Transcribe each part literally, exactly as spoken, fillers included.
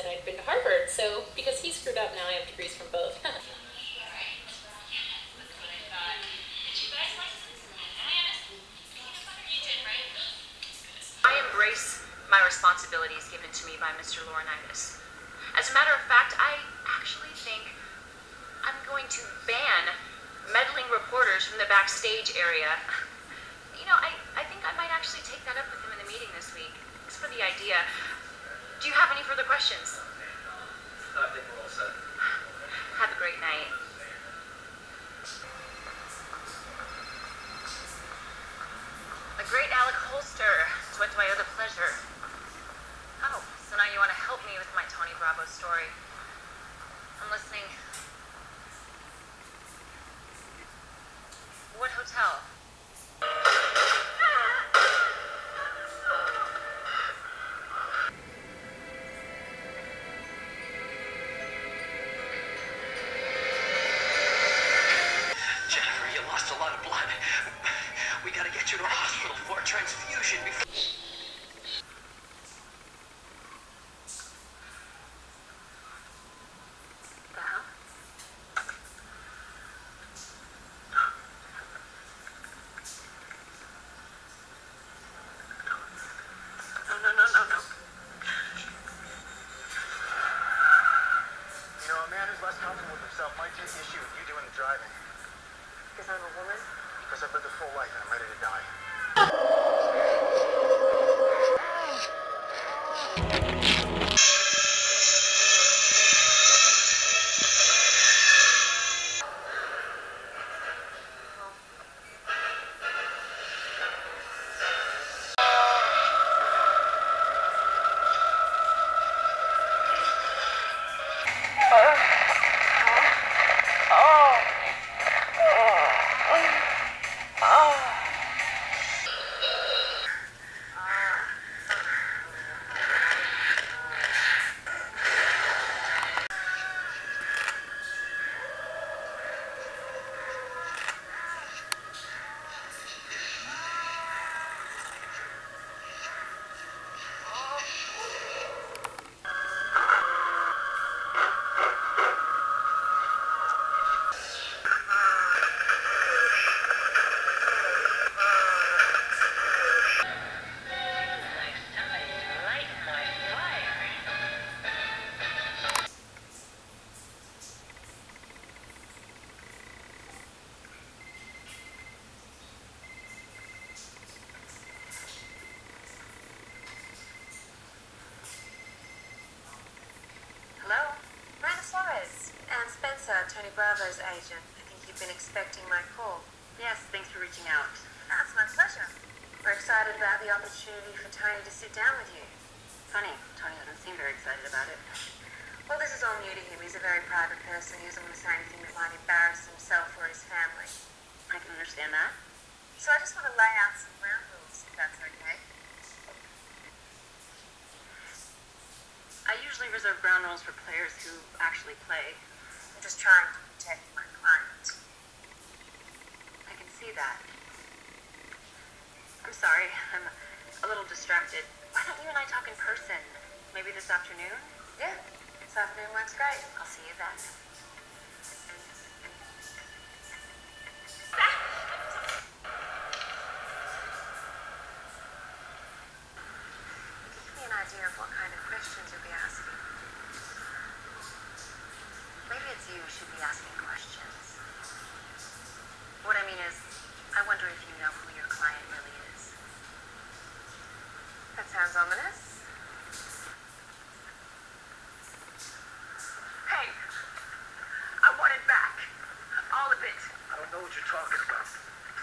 and I'd been to Harvard. So because he screwed up, now I have degrees from both. My responsibilities given to me by Mister Laurinaitis. As a matter of fact, I actually think I'm going to ban meddling reporters from the backstage area. You know, I, I think I might actually take that up with him in the meeting this week. Thanks for the idea. Do you have any further questions? I think we're all set. Have a great night. A great Alec Holster. What do I owe the pleasure? Oh, so now you want to help me with my Tony Bravo story. I'm listening. What hotel? Jennifer, you lost a lot of blood. We gotta get you to a hospital for a transfusion before... Tony Bravo's agent. I think you've been expecting my call. Yes, thanks for reaching out. That's my pleasure. We're excited about the opportunity for Tony to sit down with you. Funny, Tony doesn't seem very excited about it. Well, this is all new to him. He's a very private person. He doesn't want to say anything that might embarrass himself or his family. I can understand that. So I just want to lay out some ground rules, if that's okay. I usually reserve ground rules for players who actually play. I'm just trying to protect my client. I can see that. I'm sorry, I'm a little distracted. Why don't you and I talk in person? Maybe this afternoon? Yeah, this afternoon works great. I'll see you then. Give me an idea of what kind of questions you'll be asking. You should be asking questions. What I mean is, I wonder if you know who your client really is. That sounds ominous. Hey, I want it back. All of it. I don't know what you're talking about.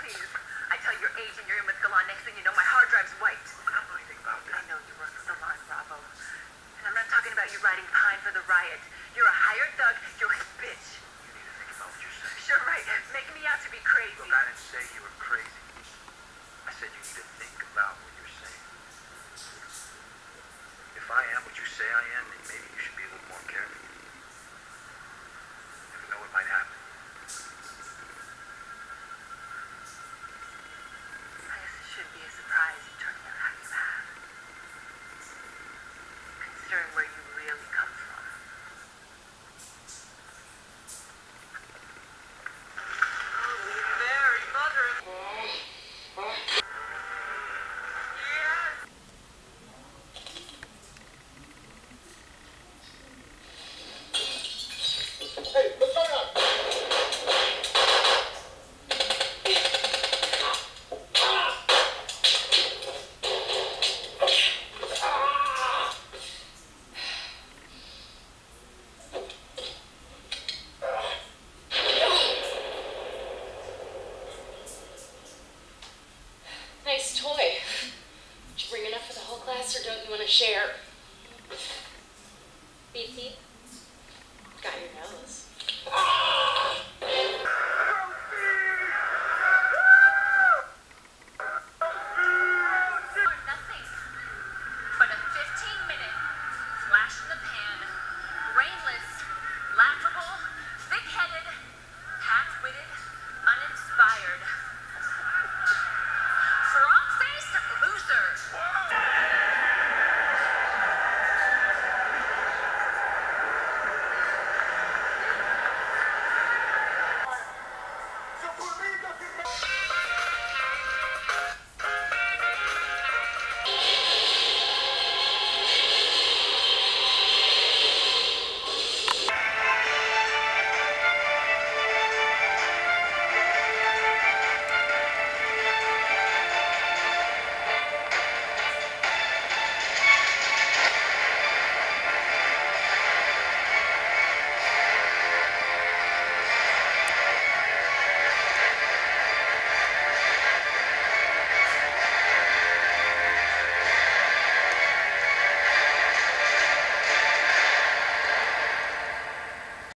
Please, I tell your agent you're in with Galan. Next thing you know, my hard drive's wiped. I don't know anything about this. I know you run with Galan, Bravo. And I'm not talking about you riding pine for the riot. You're a hired thug. You're his bitch. You need to think about what you're saying. Sure, right. Making me out to be crazy. Look, I didn't say you were crazy. I said you need to think about what you're saying. If I am what you say I am, then maybe you should be a little more careful. You never know what might happen. I guess it should be a surprise you turning out how you have. Considering where you really come from. share